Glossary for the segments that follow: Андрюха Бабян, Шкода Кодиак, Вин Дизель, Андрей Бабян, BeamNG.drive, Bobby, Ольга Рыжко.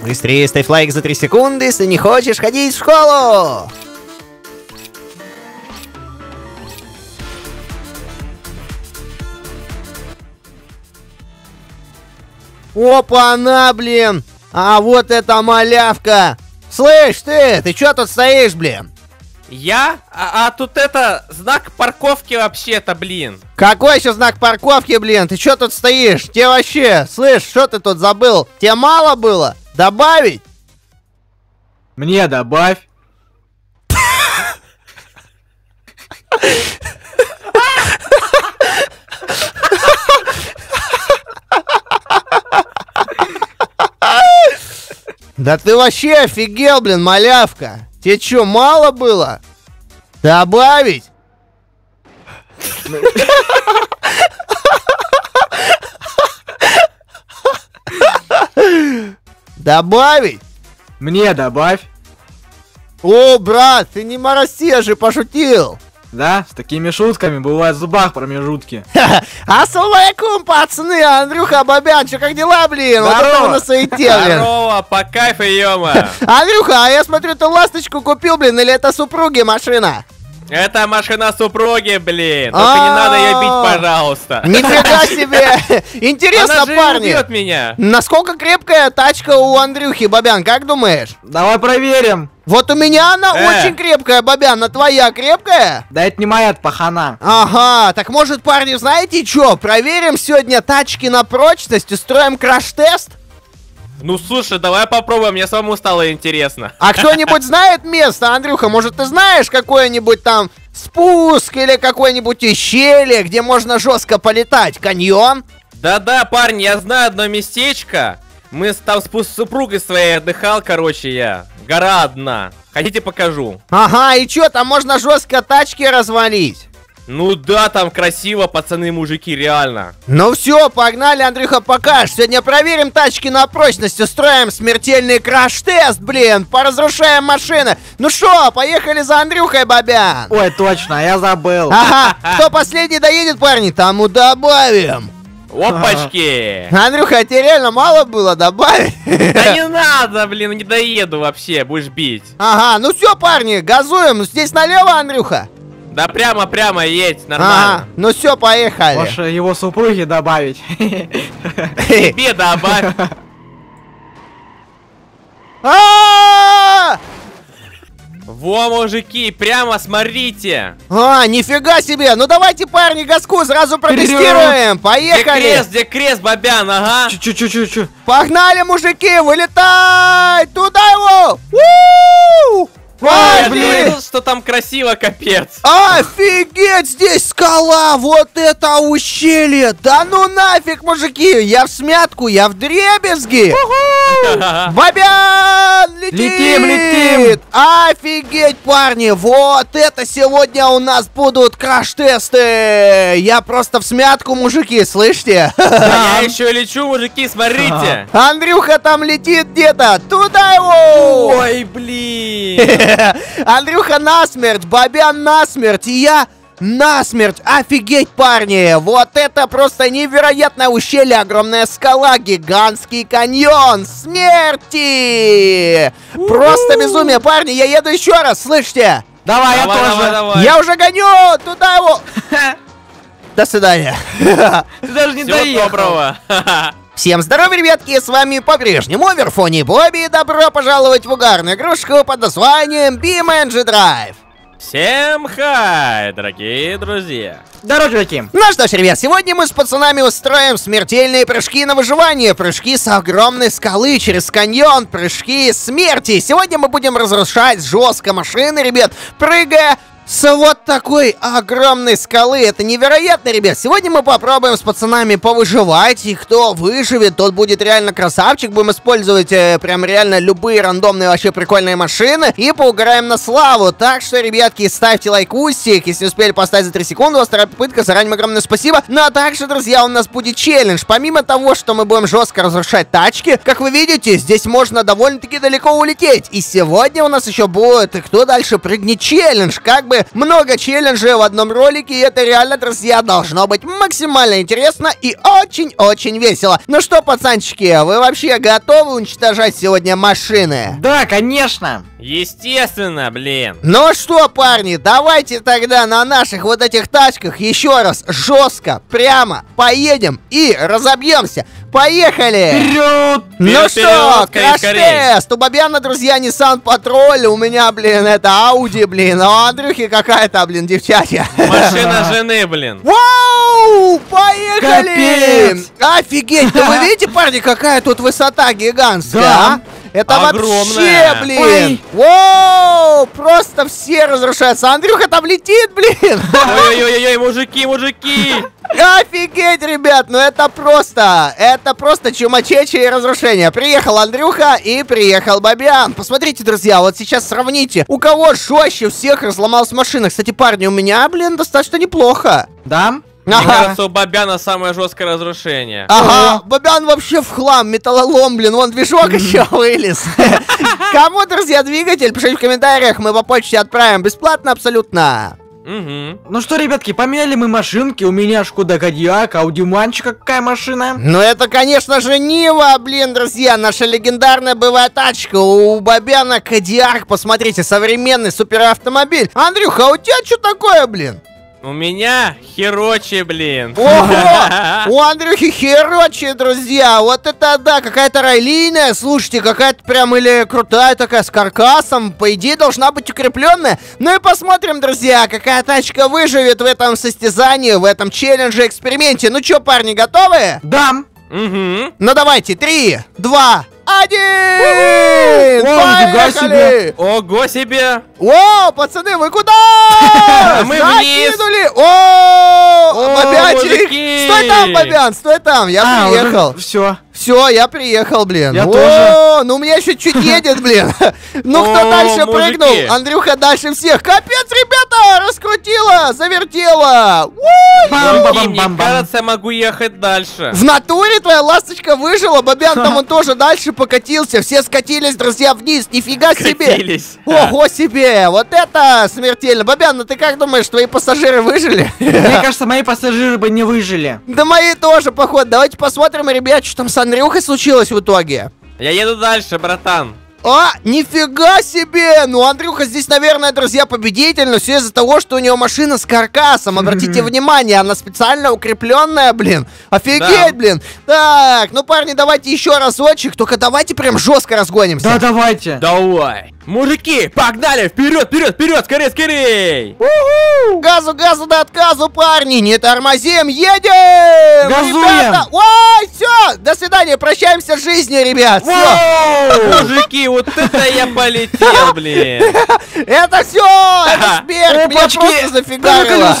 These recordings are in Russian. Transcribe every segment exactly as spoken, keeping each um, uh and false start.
Быстрее ставь лайк за три секунды, если не хочешь ходить в школу! Опа-на, блин! А вот это малявка! Слышь, ты, ты чё тут стоишь, блин? Я? А, а тут это знак парковки вообще-то, блин. Какой еще знак парковки, блин? Ты чё тут стоишь? Тебе вообще? Слышь, что ты тут забыл? Тебе мало было? Добавить? Мне добавь. Да ты вообще офигел, блин, малявка. Тебе чё, мало было? Добавить? Добавить? Мне добавь. О, брат, ты не мороси, я же пошутил. Да, с такими шутками бывают в зубах промежутки. Ассалайкум, пацаны, Андрюха Бабян, чё, как дела, блин? Здорово, на суете, блин. Здорово, по кайфу, ё-мо. Андрюха, а я смотрю, ты ласточку купил, блин, или это супруги машина? Это машина супруги, блин. Только не надо ее бить, пожалуйста. Нифига себе. Интересно, парни, насколько крепкая тачка у Андрюхи, Бабян, как думаешь? Давай проверим. Вот у меня она э. очень крепкая, Бабян, а твоя крепкая? Да это не моя, это пахана. Ага, так может, парни, знаете что? Проверим сегодня тачки на прочность, устроим краш-тест? Ну слушай, давай попробуем, мне самому стало интересно. А кто-нибудь знает место, Андрюха? Может, ты знаешь какой-нибудь там спуск или какой-нибудь ущелье, где можно жестко полетать? Каньон? Да-да, парни, я знаю одно местечко. Мы там с супругой своей отдыхал, короче, я. Гора одна. Хотите, покажу? Ага, и чё, там можно жестко тачки развалить? Ну да, там красиво, пацаны, мужики, реально. Ну все, погнали, Андрюха, покаж. Сегодня проверим тачки на прочность, устроим смертельный краш-тест, блин, поразрушаем машины. Ну шо, поехали за Андрюхой, Бабян. Ой, точно, я забыл. Ага, кто последний доедет, парни, тому добавим. Опачки! Андрюха, а тебе реально мало было? Добавить? Да не надо, блин, не доеду вообще, будешь бить. Ага, ну все, парни, газуем. Здесь налево, Андрюха? Да прямо-прямо едь, нормально. Ага, ну все, поехали. Можешь его супруги добавить. Тебе добавь. Во, мужики, прямо смотрите. А, нифига себе. Ну давайте, парни, газку сразу протестируем. Поехали. Где крест, где крест, Бабян, ага. Чу-чу-чу-чу. Погнали, мужики, вылетай. Туда его. У-у-у! Ой, блин. Я думал, что там красиво, капец. Офигеть, здесь скала. Вот это ущелье. Да ну нафиг, мужики. Я в смятку, я в дребезги. Бабян, летит. Летим, летим. Офигеть, парни. Вот это сегодня у нас будут краш-тесты. Я просто в смятку, мужики, слышите? Я еще лечу, мужики, смотрите. Андрюха там летит где-то. Туда его. Ой, блин. Андрюха насмерть, Бабян насмерть, и я насмерть. Офигеть, парни, вот это просто невероятное ущелье, огромная скала, гигантский каньон смерти. Просто безумие, парни, я еду еще раз, слышите? Давай, давай я тоже. Давай, давай. Я уже гоню, туда его. До свидания. Ты даже не доехал. Всем здорова, ребятки, с вами по-прежнему Оверфони Bobby, и добро пожаловать в угарную игрушку под названием BeamNG.drive. Всем хай, дорогие друзья. Здорово, чуваки. Ну что ж, ребят, сегодня мы с пацанами устроим смертельные прыжки на выживание. Прыжки с огромной скалы через каньон. Прыжки смерти. Сегодня мы будем разрушать жестко машины, ребят, прыгая с вот такой огромной скалы. Это невероятно, ребят. Сегодня мы попробуем с пацанами повыживать. И кто выживет, тот будет реально красавчик. Будем использовать э, прям реально любые рандомные вообще прикольные машины. И поугараем на славу. Так что, ребятки, ставьте лайкусик. Если успели поставить за три секунды, у вас вторая попытка. Заранее огромное спасибо. Ну а также, друзья, у нас будет челлендж. Помимо того, что мы будем жестко разрушать тачки, как вы видите, здесь можно довольно-таки далеко улететь. И сегодня у нас еще будет «Кто дальше прыгнет?» челлендж. Как бы бы много челленджей в одном ролике, и это реально, друзья, должно быть максимально интересно и очень-очень весело. Ну что, пацанчики, вы вообще готовы уничтожать сегодня машины? Да, конечно. Естественно, блин. Ну что, парни, давайте тогда на наших вот этих тачках еще раз жестко, прямо поедем и разобьемся. Поехали! Вперед! Ну вперед, что, краш-тест! У Бабяна, друзья, не Сан-патруль, у меня, блин, это Ауди, блин, а у Андрюхи какая-то, блин, девчатья. Машина жены, блин. Вау! Поехали! Капец. Офигеть! Да вы видите, парни, какая тут высота гигантская, да. а? Это огромная. Вообще, блин! Воу! Просто все разрушаются. Андрюха там летит, блин! Ой-ой-ой, мужики, мужики! Офигеть, ребят! Ну это просто, это просто чумачечи и разрушение. Приехал Андрюха и приехал Бабян. Посмотрите, друзья, вот сейчас сравните, у кого жестче всех разломалась машина. Кстати, парни, у меня, блин, достаточно неплохо. Да? Мне ага. кажется, у Бабяна самое жесткое разрушение. Ага, Бабян вообще в хлам, металлолом, блин, вон движок еще вылез. Кому, друзья, двигатель, пишите в комментариях, мы по почте отправим бесплатно абсолютно. Угу. Ну что, ребятки, поменяли мы машинки. У меня Шкода Кодиак, а у Диманчика какая машина? Ну это, конечно же, Нива, блин, друзья. Наша легендарная боевая тачка. У Бабяна Кодиак, посмотрите, современный суперавтомобиль. Андрюха, а у тебя что такое, блин? У меня Херочи, блин. Ого! У Андрюхи Херочи, друзья. Вот это, да, какая-то раллийная. Слушайте, какая-то прям или крутая такая с каркасом. По идее, должна быть укрепленная. Ну и посмотрим, друзья, какая тачка выживет в этом состязании, в этом челлендже, эксперименте. Ну чё, парни, готовы? Да. Угу. Ну давайте, три, два, один! Поехали! Ого себе! О, пацаны, вы куда? Мы закинули! О, Бабянчик! Стой там, Бабян, стой там, я приехал. Все. Все, я приехал, блин. Я тоже. Ну у меня еще чуть едет, блин. Ну кто дальше прыгнул? Андрюха дальше всех. Капец, ребята, раскрутила, завертела. Мне кажется, я могу ехать дальше. В натуре твоя ласточка выжила, Бабян там он тоже дальше покатился. Все скатились, друзья, вниз. Нифига себе. Ого себе, вот это смертельно. Бабян, ну ты как думаешь, твои пассажиры выжили? Мне кажется, мои пассажиры бы не выжили. Да мои тоже, походу. Давайте посмотрим, ребят, что там с Андрюхой случилось в итоге. Я еду дальше, братан. А, нифига себе! Ну, Андрюха здесь, наверное, друзья, победитель, но все из-за того, что у него машина с каркасом. Обратите mm-hmm. внимание, она специально укрепленная, блин. Офигеть, да. блин. Так, ну, парни, давайте еще разочек, только давайте прям жестко разгонимся. Да, давайте. Давай. Мужики, погнали! Вперед, вперед, вперед! Скорее, скорее! У-у-у! Газу, газу до отказу, парни! Не тормозим, едем! Газуем! Ребята! Ой, все! До свидания, прощаемся с жизнью, ребят! Все. Мужики, вот это я полетел, блин! Это все! Это смерть! Меня просто зафигарило!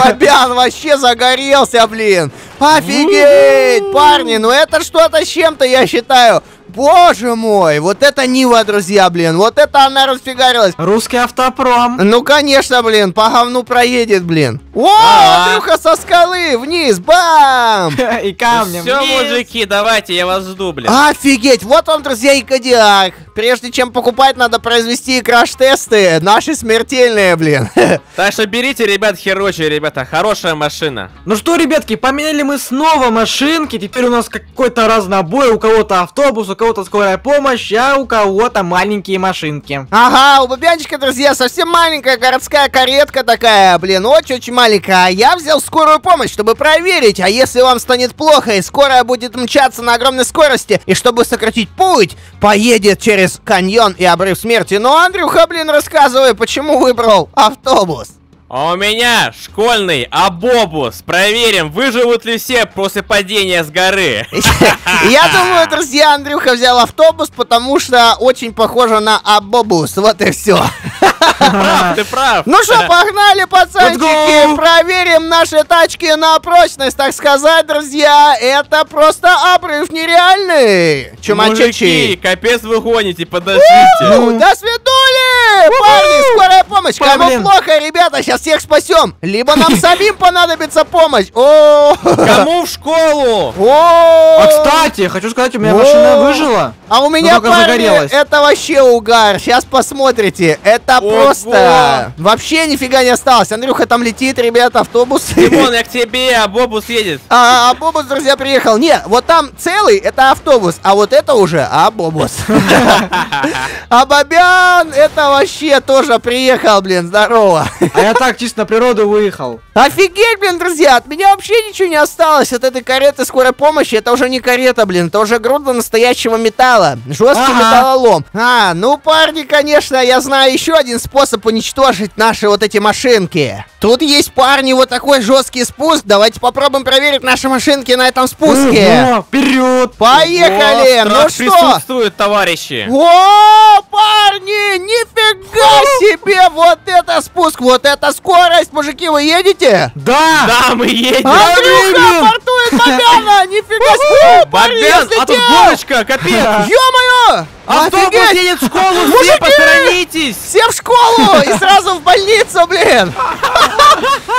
Бабян вообще загорелся, блин! Офигеть, парни! Ну это что-то с чем-то, я считаю! Боже мой, вот это Нива, друзья, блин, вот это она расфигарилась. Русский автопром. Ну, конечно, блин, по говну проедет, блин. О, Андрюха со скалы, вниз, бам! И камнем. Все, мужики, давайте, я вас жду, блин. Офигеть, вот он, друзья, и Кодиак. Прежде чем покупать, надо произвести краш-тесты, наши смертельные, блин. Так что берите, ребят, Херочи, ребята, хорошая машина. Ну что, ребятки, поменяли мы снова машинки, теперь у нас какой-то разнобой, у кого-то автобус, у кого-то скорая помощь, а у кого-то маленькие машинки. Ага, у Бабянчика, друзья, совсем маленькая городская каретка такая, блин, очень-очень маленькая. А я взял скорую помощь, чтобы проверить, а если вам станет плохо и скорая будет мчаться на огромной скорости, и чтобы сократить путь, поедет через каньон и обрыв смерти. Но, Андрюха, блин, рассказывай, почему выбрал автобус? А у меня школьный обобус. Проверим, выживут ли все после падения с горы. Я думаю, друзья, Андрюха взял автобус, потому что очень похоже на обобус. Вот и все. Прав, ты прав. Ну что, погнали, пацанчики. Проверим наши тачки на прочность, так сказать, друзья. Это просто обрыв нереальный. Чумачечи. Мужики, капец вы гоните, подождите. До свидули! парни, скорая помощь! Кому плохо, ребята, сейчас всех спасем! Либо нам самим понадобится помощь! Кому в школу? А кстати, хочу сказать, у меня машина выжила. А у меня, парни, это вообще угар. Сейчас посмотрите. Это просто... Вообще нифига не осталось. Андрюха там летит, ребята, автобус. Димон, я к тебе, а Бобус едет. А Бобус, друзья, приехал. Не, вот там целый, это автобус. А вот это уже, а Бобус. А Бабян, это вообще тоже приехал, блин, здорово. А я так чисто на природу выехал. Офигеть, блин, друзья, от меня вообще ничего не осталось. От этой кареты скорой помощи, это уже не карета, блин, это уже груда настоящего металла. Жесткий металлолом. А, ну, парни, конечно, я знаю еще один способ уничтожить наши вот эти машинки. Тут есть, парни, вот такой жесткий спуск. Давайте попробуем проверить наши машинки на этом спуске. Вперед! Поехали! О, ну что? Присутствуют, товарищи. О, парни, нифига себе! Вот это спуск, вот это скорость, мужики, вы едете? Да! Да, мы едем. Андрюха портует Бабяна, нифига себе! Бабян, а тут горочка, капец! Ё-моё! Автобус едет в школу, все посторонитесь! Все в школу и сразу в больницу, блин!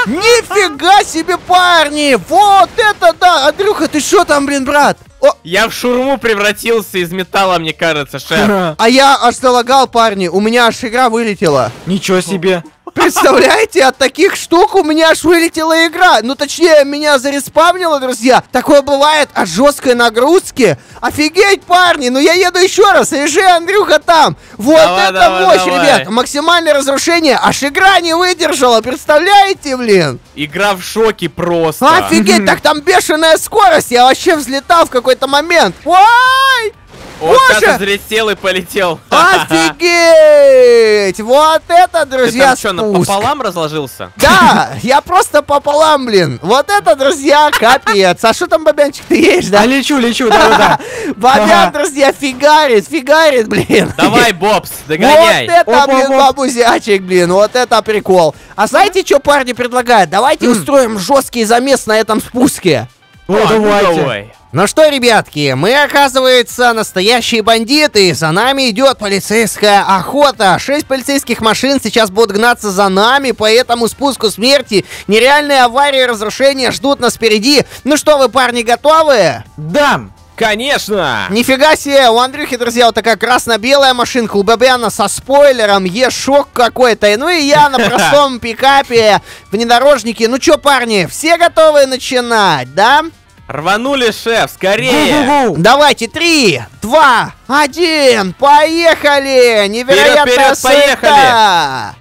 Нифига себе, парни! Вот это да! Андрюха, ты что там, блин, брат? О. Я в шурму превратился из металла, мне кажется, шеф. А я аж залагал, парни, у меня аж игра вылетела. Ничего себе. Представляете, от таких штук у меня аж вылетела игра. Ну, точнее, меня зареспавнило, друзья. Такое бывает от жесткой нагрузки. Офигеть, парни, ну я еду еще раз. Ежи, Андрюха, там. Вот давай, это давай, мощь, давай. Ребят. Максимальное разрушение. Аж игра не выдержала, представляете, блин? Игра в шоке просто. Офигеть, так там бешеная скорость. Я вообще взлетал в какой-то момент. Ой! Вот это взлетел и полетел. Офигеть! Вот это, друзья, спуск. Ты там что, пополам разложился? Да, я просто пополам, блин. Вот это, друзья, капец. А что там, Бабянчик, ты едешь, да? А лечу, лечу, да-да-да. Бабян, друзья, фигарит, фигарит, блин. Давай, Бобс, догоняй. Вот это, блин, бабузячик, блин, вот это прикол. А знаете, что парни предлагают? Давайте устроим жесткий замес на этом спуске. О, давайте. Ну что, ребятки, мы, оказывается, настоящие бандиты. За нами идет полицейская охота. Шесть полицейских машин сейчас будут гнаться за нами. По этому спуску смерти нереальные аварии и разрушения ждут нас впереди. Ну что, вы, парни, готовы? Да. Конечно! Нифига себе, у Андрюхи, друзья, вот такая красно-белая машинка, у Бабяна со спойлером, е-шок какой-то, ну и я на простом пикапе, внедорожнике. Ну чё, парни, все готовы начинать, да? Рванули, шеф, скорее! Давайте, три, два, один, поехали! Невероятная вперед, вперед, поехали!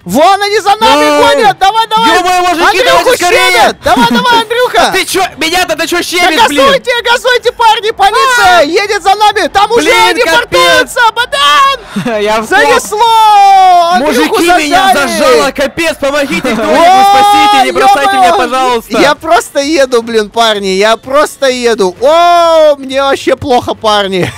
Вон они за нами гонят! Давай, давай! Андрюху щемят! Давай, давай, Андрюха! Ты чё, меня-то ты чё щемишь, блин? Газуйте, газуйте, парни! Полиция едет за нами! Там уже они портуются! Бабян! Занесло! Мужики, меня зажало! Капец, помогите, кто-нибудь, спасите! Не бросайте меня, пожалуйста! Я просто еду, блин, парни! Я просто еду. О, мне вообще плохо, парни.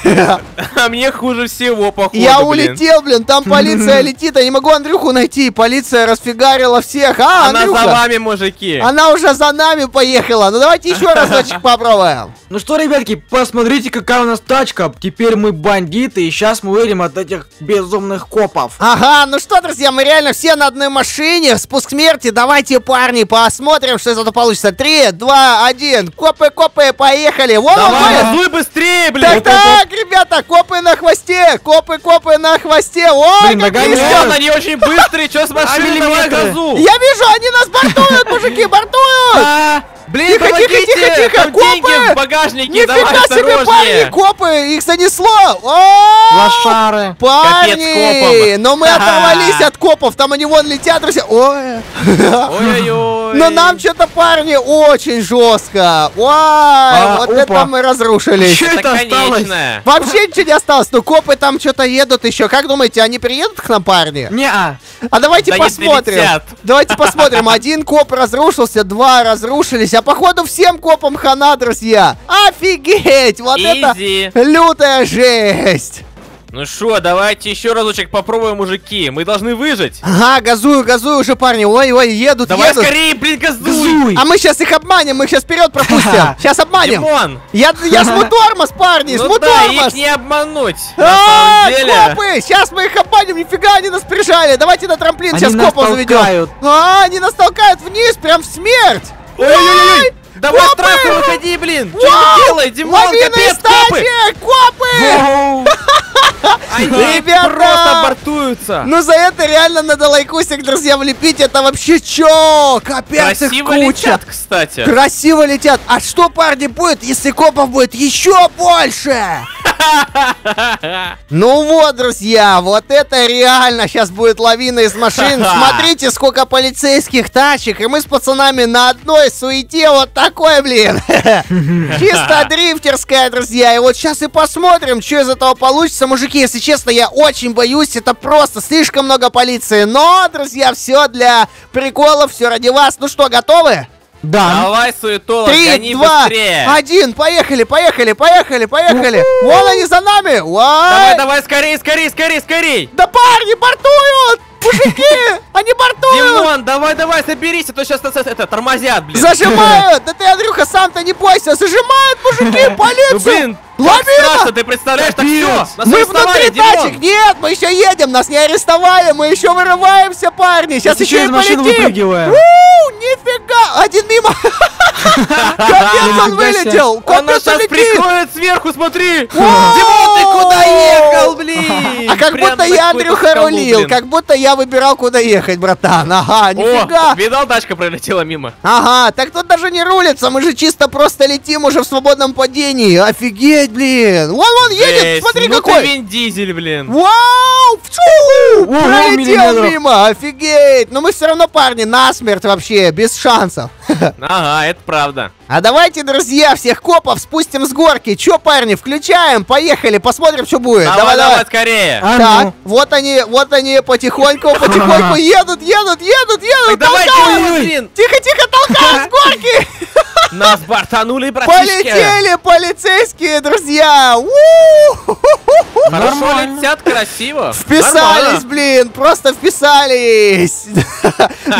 А мне хуже всего, походу. Я улетел, блин, там полиция летит. Я не могу Андрюху найти. Полиция расфигарила всех. А, она за вами, мужики. Она уже за нами поехала. Ну давайте еще разочек попробуем. Ну что, ребятки, посмотрите, какая у нас тачка. Теперь мы бандиты, и сейчас мы уедем от этих безумных копов. Ага, ну что, друзья, мы реально все на одной машине. Спуск смерти. Давайте, парни, посмотрим, что из этого получится. Три, два, один. Копы, копы. Поехали! Вон, давай, газуй быстрее, блин! Так, так, ребята, копы на хвосте! Копы, копы на хвосте! Ой, как близко! Они очень быстрые, что с машиной на газу? Я вижу, они нас бортуют, мужики, бортуют! Блин, тихо, тихо, тихо, тихо, копы! В багажнике, нифига себе, парни, копы, их занесло! Лошары! Парни, но мы оторвались от копов, там они вон летят, друзья! Ой! Ой-ой-ой! Но нам что-то, парни, очень жестко! А, вот опа. Это мы разрушились. Что это осталось? Вообще ничего не осталось. Ну копы там что-то едут еще. Как думаете, они приедут к нам, парни? Не-а. А давайте да посмотрим. Давайте посмотрим. Один коп разрушился, два разрушились. А походу всем копам хана, друзья. Офигеть! Вот Easy. Это лютая жесть. Ну что, давайте еще разочек попробуем, мужики. Мы должны выжить. Ага, газую, газую уже, парни. Ой, ой, едут, давай едут. Скорее, блин, газуй. Газуй. А мы сейчас их обманем, мы их сейчас вперед пропустим. Сейчас обманем. Димон. Я, я жму тормоз, парни, жму тормоз. Ну да, их не обмануть. А, копы, сейчас мы их обманем. Нифига, они нас прижали. Давайте на трамплин, сейчас копов заведем. А, они нас толкают вниз, прям в смерть. Ой-ой-ой. Давай с трассы выходи, блин. Что ты делаешь, Димон? Капец, копы. Копы. Они ребята, просто бортуются. Ну за это реально надо лайкусик, друзья, влепить. Это вообще чё? Капец, красиво их куча. Летят, кстати. Красиво летят. А что, парни, будет, если копов будет еще больше? Ну вот, друзья, вот это реально сейчас будет лавина из машин. Смотрите, сколько полицейских тачек. И мы с пацанами на одной суете вот такой, блин. Чисто дрифтерская, друзья. И вот сейчас и посмотрим, что из этого получится. Мужики, если честно, я очень боюсь. Это просто слишком много полиции. Но, друзья, все для приколов, все ради вас. Ну что, готовы? Да. Давай, суетолог, гони быстрее. три, два, один, поехали, поехали, поехали, поехали. Вон они за нами. Давай, давай, скорей, скорей, скорей, скорей. Да парни, бортуют. Мужики, они бортуют. Димон, давай, давай, соберись, а то сейчас это тормозят, блин. Зажимают. Да ты, Андрюха, сам-то не бойся. Зажимают, мужики, полицию. Лавина! Ты представляешь, так все. Мы внутри тачек. Нет, мы еще едем, нас не арестовали, мы еще вырываемся, парни. Сейчас еще и полетим. Нифига! Один мимо! Капец, он вылетел! Он нас сейчас приходит сверху, смотри! Димон, ты куда ехал, блин? А как будто я, Андрюха, рулил, как будто я выбирал, куда ехать, братан. Ага, нифига! Видал, тачка пролетела мимо. Ага, так тут даже не рулится, мы же чисто просто летим уже в свободном падении. Офигеть, блин! Вон, вон, едет, смотри какой! Вин Дизель, блин! Вау! Пролетел мимо, офигеть! Но мы все равно, парни, насмерть вообще, без шансов. Ага, это правда. А давайте, друзья, всех копов спустим с горки. Че, парни, включаем, поехали, посмотрим, что будет. Давай, давай, давай, скорее. А так, ну. вот они, вот они потихоньку, потихоньку едут, едут, едут, едут. Давай, тихо, тихо, толкаем с горки. Нас бортанули, братишки. Полетели полицейские, друзья. Хорошо летят, красиво. Вписались, блин, просто вписались. Ну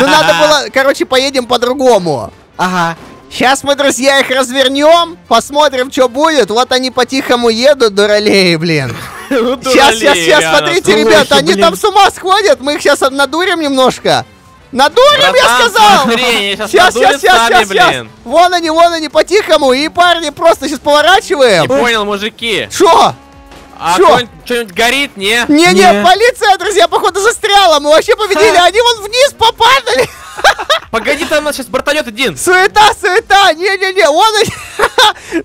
надо было, короче, поедем по-другому. Ага. Сейчас мы, друзья, их развернем, посмотрим, что будет. Вот они по-тихому едут, дуралеи, блин. Сейчас, сейчас, сейчас, смотрите, ребята, они там с ума сходят. Мы их сейчас надурим немножко. Надурим, я сказал! Сейчас, сейчас, сейчас, сейчас. Вон они, вон они по-тихому. И, парни, просто сейчас поворачиваем. Не понял, мужики. Что? А что-нибудь горит, не? Не-не, полиция, друзья, походу застряла. Мы вообще победили, они вон вниз попадали. Погоди, там нас сейчас бортанет один. Суета, суета, не-не-не, вон они.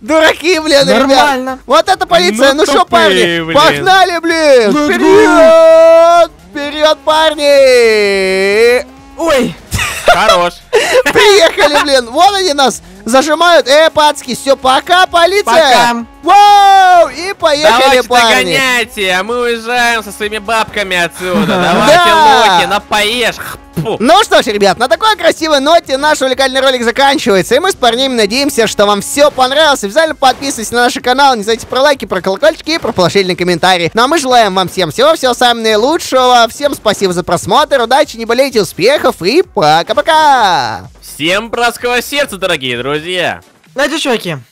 Дураки, блин, нормально. Вот это полиция, ну что, парни, погнали, блин. Вперед, вперед, парни. Ой. Хорош. Приехали, блин, вон они нас зажимают. Э, пацки, все, пока, полиция. Вау, и поехали, давайте, парни. Давайте догоняйте, а мы уезжаем со своими бабками отсюда. Давайте, локи, на поешь. Ну что ж, ребят, на такой красивой ноте наш уникальный ролик заканчивается. И мы с парнями надеемся, что вам все понравилось. Обязательно подписывайтесь на наш канал. Не забывайте про лайки, про колокольчики и про положительные комментарии. Ну а мы желаем вам всем всего-всего самого наилучшего. Всем спасибо за просмотр, удачи, не болейте, успехов и пока-пока. Всем братского сердца, дорогие друзья. Надя, чуваки.